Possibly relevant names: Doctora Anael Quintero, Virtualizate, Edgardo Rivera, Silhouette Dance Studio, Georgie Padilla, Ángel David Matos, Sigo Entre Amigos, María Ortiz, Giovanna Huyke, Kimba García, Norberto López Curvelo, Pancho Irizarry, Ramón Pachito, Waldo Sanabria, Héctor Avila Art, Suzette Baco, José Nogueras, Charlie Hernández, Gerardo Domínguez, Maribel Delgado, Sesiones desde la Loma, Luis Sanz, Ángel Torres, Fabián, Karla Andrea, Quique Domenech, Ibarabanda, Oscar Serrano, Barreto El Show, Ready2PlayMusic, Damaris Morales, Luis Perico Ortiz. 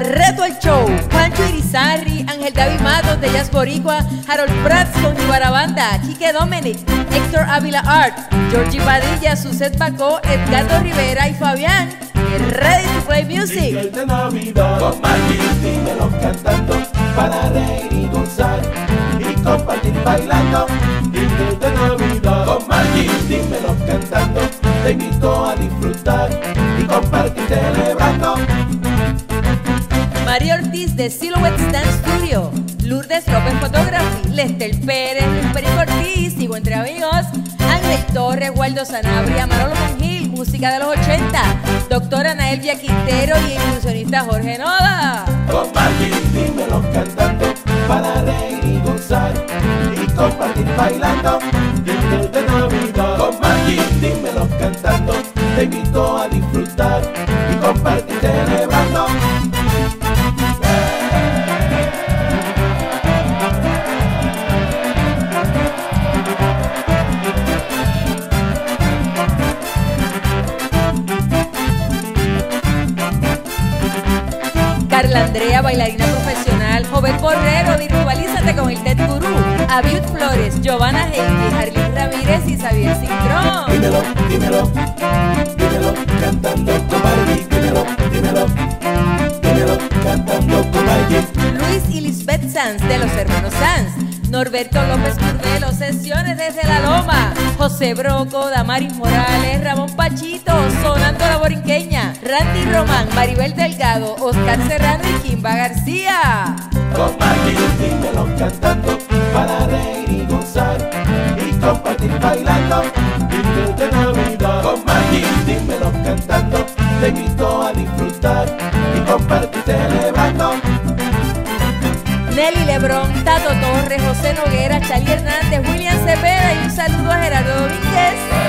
Barreto El Show, Pancho Irizarry, Ángel David Matos de Jazz Boricua, Harold Prats con Ibarabanda, Quique Domenech, Héctor Avila Art, Georgie Padilla, Suzette Baco, Edgardo Rivera y Fabián, Ready2PlayMusic. Dímelo de Navidad con Margie, dímelo cantando para reír y gozar y compartir bailando. Dímelo de Navidad con Margie, dímelo cantando, te invito a disfrutar y compartir celebrando. María Ortiz de Silhouette Dance Studio, Lourdes López Photography, Lester Pérez, Luis Perico Ortiz, Sigo Entre Amigos, Ángel Torres, Waldo Sanabria, Manolo Mongil, música de los 80, Doctora Anael Quintero y el ilusionista Jorge Noda. Con Margie, dímelo cantando, para reír y gozar y compartir bailando. Dímelo de Navidad. Con Margie, dímelo cantando, te invito a disfrutar y compartir celebrando. Karla Andrea, bailarina profesional, joven porrero, virtualízate con el TED Gurú, Abiud Flores, Giovanna Huyke, Jarlín Ramírez y Xavier Cintrón. Dímelo, dímelo, dímelo, cantando con Margie, dímelo, dímelo, dímelo, cantando con Margie. Luis y Lisbeth Sanz de los hermanos Sanz, Norberto López Curvelo, sesiones desde la Loma, José Broco, Damaris Morales, Ramón Pachito, sonando la borinqueña, Randy Román, Maribel Delgado, Oscar Serrano y Kimba García. Con Margie, dímelo cantando, para reír y gozar y compartir bailando. Dímelo de Navidad. Con Margie, dímelo cantando, te invito a disfrutar y compartir celebrando. Nelly Lebrón, Tato Torres, José Nogueras, Charlie Hernández, William Cepeda y un saludo a Gerardo Domínguez.